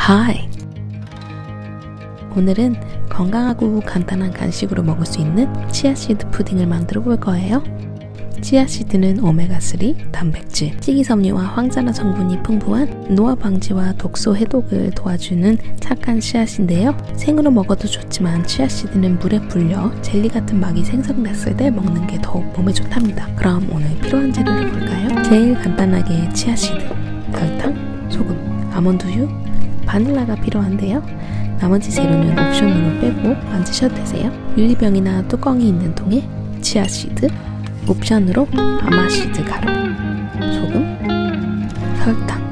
Hi! 오늘은 건강하고 간단한 간식으로 먹을 수 있는 치아시드 푸딩을 만들어 볼 거예요. 치아시드는 오메가3, 단백질, 식이섬유와 황자나 성분이 풍부한 노화 방지와 독소 해독을 도와주는 착한 씨앗인데요. 생으로 먹어도 좋지만 치아시드는 물에 불려 젤리 같은 막이 생성됐을 때 먹는 게 더욱 몸에 좋답니다. 그럼 오늘 필요한 재료를 볼까요? 제일 간단하게 치아시드, 설탕, 소금, 아몬드유, 바닐라가 필요한데요. 나머지 재료는 옵션으로 빼고 만지셔도 되세요. 유리병이나 뚜껑이 있는 통에 치아시드, 옵션으로 아마시드 가루, 소금, 설탕,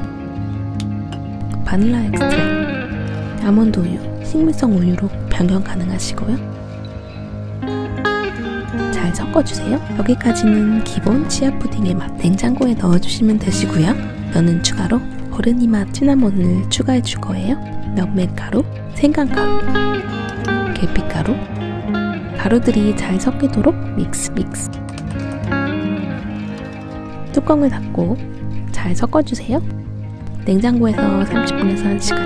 바닐라 엑스트랙트, 아몬드 우유, 식물성 우유로 변경 가능하시고요. 잘 섞어주세요. 여기까지는 기본 치아 푸딩의 맛. 냉장고에 넣어주시면 되시고요. 면은 추가로 어른이 맛 시나몬을 추가해 줄 거예요. 명맥가루, 생강가루, 계피가루, 가루들이 잘 섞이도록 믹스. 뚜껑을 닫고 잘 섞어주세요. 냉장고에서 30분에서 1시간,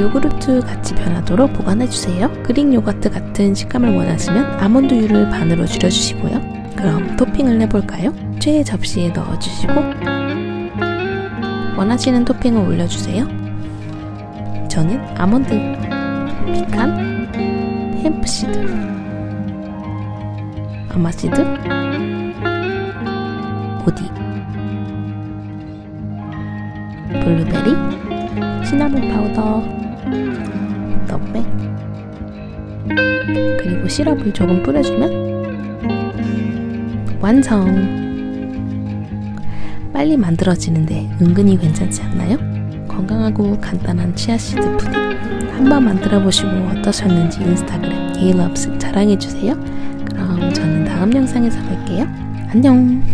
요구르트 같이 변하도록 보관해주세요. 그릭 요거트 같은 식감을 원하시면 아몬드유를 반으로 줄여주시고요. 그럼 토핑을 해볼까요? 최애 접시에 넣어주시고 원하시는 토핑을 올려주세요. 저는 아몬드, 피칸, 햄프시드, 아마시드, 오디, 블루베리, 시나몬 파우더, 넛맥, 그리고 시럽을 조금 뿌려주면 완성! 빨리 만들어지는데 은근히 괜찮지 않나요? 건강하고 간단한 치아시드 푸딩 한번 만들어보시고 어떠셨는지 인스타그램 예이럽스 자랑해주세요. 그럼 저는 다음 영상에서 뵐게요. 안녕!